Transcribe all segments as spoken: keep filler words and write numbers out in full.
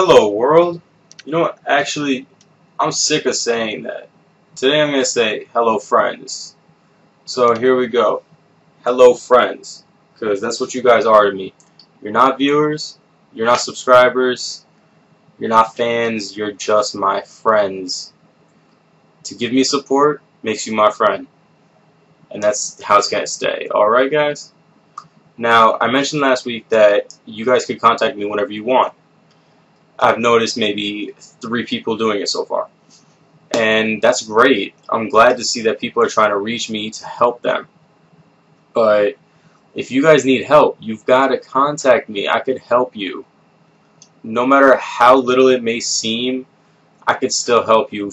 Hello world. You know what, actually, I'm sick of saying that. Today I'm going to say hello friends. So here we go. Hello friends. Because that's what you guys are to me. You're not viewers. You're not subscribers. You're not fans. You're just my friends. To give me support makes you my friend. And that's how it's going to stay. Alright guys? Now, I mentioned last week that you guys could contact me whenever you want. I've noticed maybe three people doing it so far. And that's great. I'm glad to see that people are trying to reach me to help them. But if you guys need help, you've got to contact me. I could help you. No matter how little it may seem, I could still help you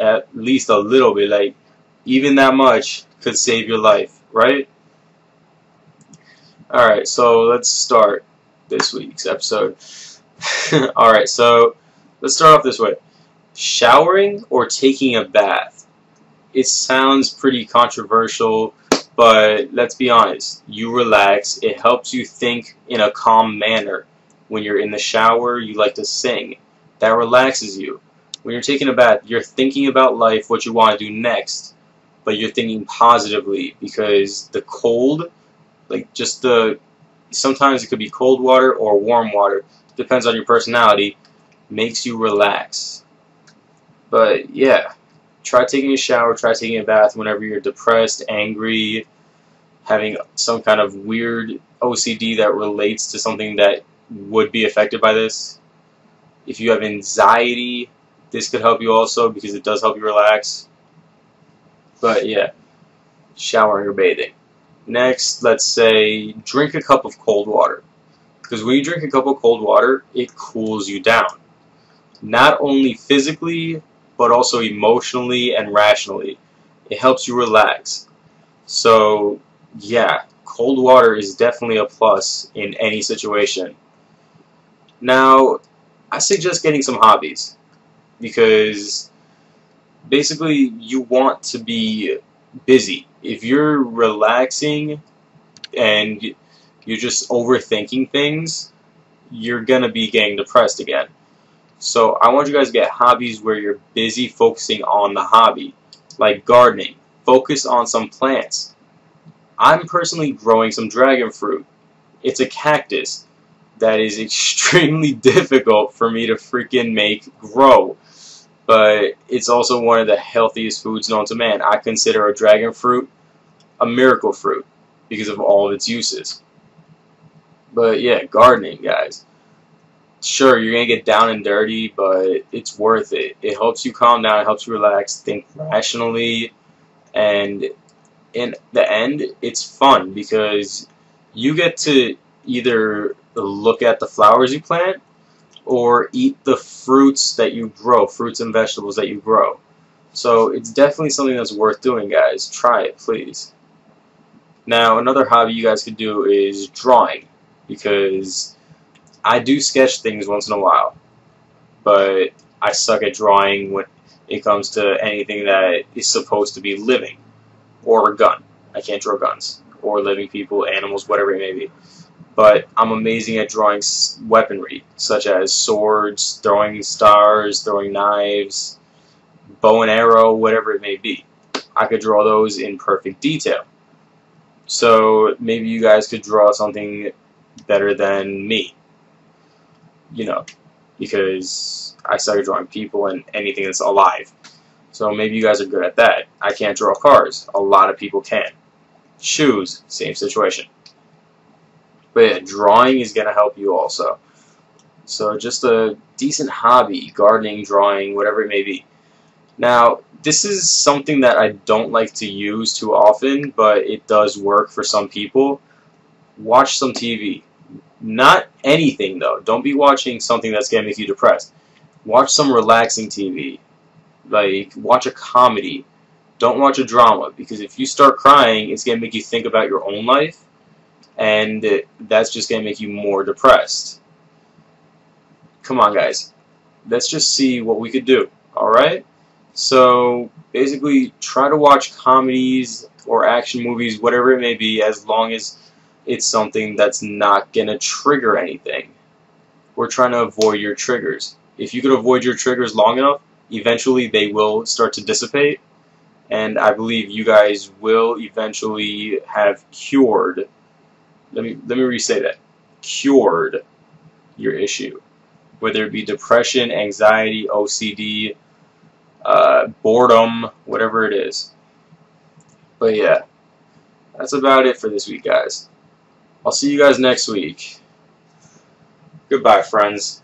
at least a little bit. Like, even that much could save your life, right? Alright, so let's start this week's episode. Alright, so let's start off this way. Showering or taking a bath? It sounds pretty controversial, but let's be honest. You relax. It helps you think in a calm manner. When you're in the shower, you like to sing. That relaxes you. When you're taking a bath, you're thinking about life, what you want to do next. But you're thinking positively because the cold, like just the, sometimes it could be cold water or warm water. Depends on your personality, makes you relax. But yeah, try taking a shower, try taking a bath whenever you're depressed, angry, having some kind of weird O C D that relates to something that would be affected by this. If you have anxiety, this could help you also because it does help you relax. But yeah, showering or bathing. Next, let's say drink a cup of cold water. Because when you drink a cup of cold water, it cools you down. Not only physically, but also emotionally and rationally. It helps you relax. So, yeah, cold water is definitely a plus in any situation. Now, I suggest getting some hobbies. Because, basically, you want to be busy. If you're relaxing and you're just overthinking things, you're going to be getting depressed again. So I want you guys to get hobbies where you're busy focusing on the hobby. Like gardening. Focus on some plants. I'm personally growing some dragon fruit. It's a cactus that is extremely difficult for me to freaking make grow. But it's also one of the healthiest foods known to man. I consider a dragon fruit a miracle fruit because of all of its uses. But yeah, gardening, guys. Sure, you're going to get down and dirty, but it's worth it. It helps you calm down, it helps you relax, think rationally, and in the end, it's fun because you get to either look at the flowers you plant or eat the fruits that you grow, fruits and vegetables that you grow. So it's definitely something that's worth doing, guys. Try it, please. Now, another hobby you guys could do is drawing. Because I do sketch things once in a while, but I suck at drawing when it comes to anything that is supposed to be living, or a gun. I can't draw guns, or living people, animals, whatever it may be. But I'm amazing at drawing weaponry, such as swords, throwing stars, throwing knives, bow and arrow, whatever it may be. I could draw those in perfect detail. So maybe you guys could draw something better than me, you know, because I started drawing people and anything that's alive. So maybe you guys are good at that. I can't draw cars. A lot of people can. Shoes, same situation. But yeah, drawing is going to help you also. So just a decent hobby, gardening, drawing, whatever it may be. Now, this is something that I don't like to use too often, but it does work for some people. Watch some T V. Not anything, though. Don't be watching something that's going to make you depressed. Watch some relaxing T V. Like, watch a comedy. Don't watch a drama, because if you start crying, it's going to make you think about your own life, and that's just going to make you more depressed. Come on, guys. Let's just see what we could do, alright? So, basically, try to watch comedies or action movies, whatever it may be, as long as it's something that's not going to trigger anything. we're trying to avoid your triggers. If you could avoid your triggers long enough, eventually they will start to dissipate, and I believe you guys will eventually have cured, let me let me re-say that, cured your issue, whether it be depression, anxiety, O C D, uh, boredom, whatever it is. But yeah, that's about it for this week, guys. I'll see you guys next week. Goodbye, friends.